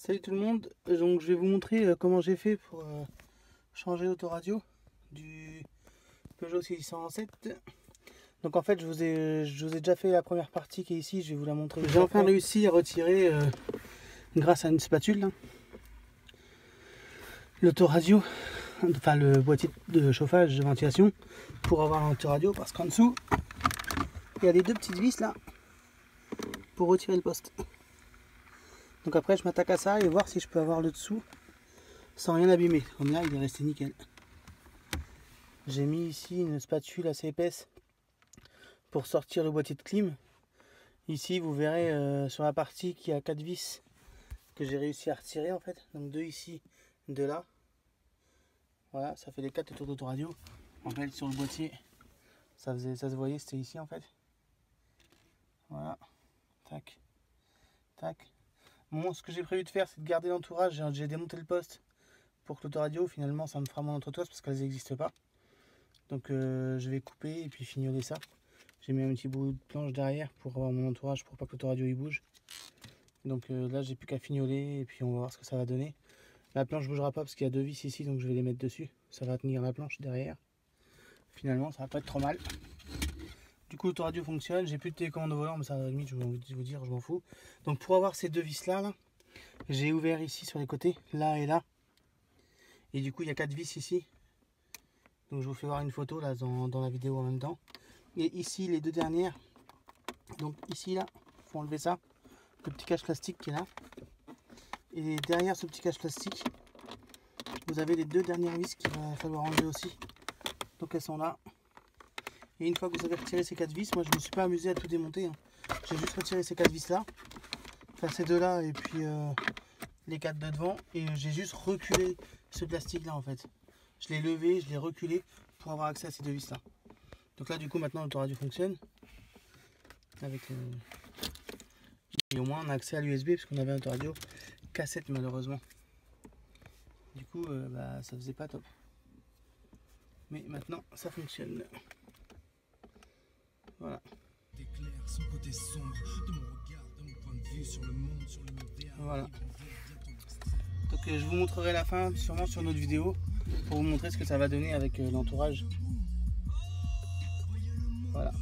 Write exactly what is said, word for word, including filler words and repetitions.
Salut tout le monde, donc je vais vous montrer comment j'ai fait pour changer l'autoradio du Peugeot six cent sept. Donc en fait je vous, ai, je vous ai déjà fait la première partie qui est ici, je vais vous la montrer. J'ai enfin réussi à retirer euh, grâce à une spatule l'autoradio, enfin le boîtier de chauffage, de ventilation, pour avoir l'autoradio, parce qu'en dessous il y a les deux petites vis là pour retirer le poste. Donc après je m'attaque à ça et voir si je peux avoir le dessous sans rien abîmer. Comme là il est resté nickel. J'ai mis ici une spatule assez épaisse pour sortir le boîtier de clim. Ici vous verrez euh, sur la partie qui a quatre vis que j'ai réussi à retirer en fait. Donc deux ici, deux là. Voilà, ça fait les quatre autour d'autoradio. En fait sur le boîtier ça, faisait, ça se voyait, c'était ici en fait. Voilà. Tac. Tac. Bon, ce que j'ai prévu de faire, c'est de garder l'entourage. J'ai démonté le poste pour que l'autoradio, finalement, ça me fera mon entretoise parce qu'elles n'existent pas. Donc, euh, je vais couper et puis fignoler ça. J'ai mis un petit bout de planche derrière pour avoir mon entourage, pour pas que l'autoradio il bouge. Donc euh, là, j'ai plus qu'à fignoler et puis on va voir ce que ça va donner. La planche ne bougera pas parce qu'il y a deux vis ici, donc je vais les mettre dessus. Ça va tenir la planche derrière. Finalement, ça va pas être trop mal. Du coup, l'autoradio fonctionne, j'ai plus de télécommande au volant, mais ça à la limite, je vais vous dire, je m'en fous. Donc pour avoir ces deux vis là, là j'ai ouvert ici sur les côtés, là et là. Et du coup, il y a quatre vis ici. Donc je vous fais voir une photo là dans, dans la vidéo en même temps. Et ici, les deux dernières, donc ici là, il faut enlever ça, le petit cache plastique qui est là. Et derrière ce petit cache plastique, vous avez les deux dernières vis qu'il va falloir enlever aussi. Donc elles sont là. Et une fois que vous avez retiré ces quatre vis, moi je ne me suis pas amusé à tout démonter. Hein. J'ai juste retiré ces quatre vis là, enfin ces deux là et puis euh, les quatre de devant. Et j'ai juste reculé ce plastique là en fait. Je l'ai levé, je l'ai reculé pour avoir accès à ces deux vis là. Donc là du coup maintenant l'autoradio fonctionne. Avec, euh... Et au moins on a accès à l'U S B parce qu'on avait un autoradio cassette malheureusement. Du coup euh, bah, ça faisait pas top. Mais maintenant ça fonctionne. Voilà. Voilà. Donc je vous montrerai la fin sûrement sur notre vidéo pour vous montrer ce que ça va donner avec l'entourage. Voilà.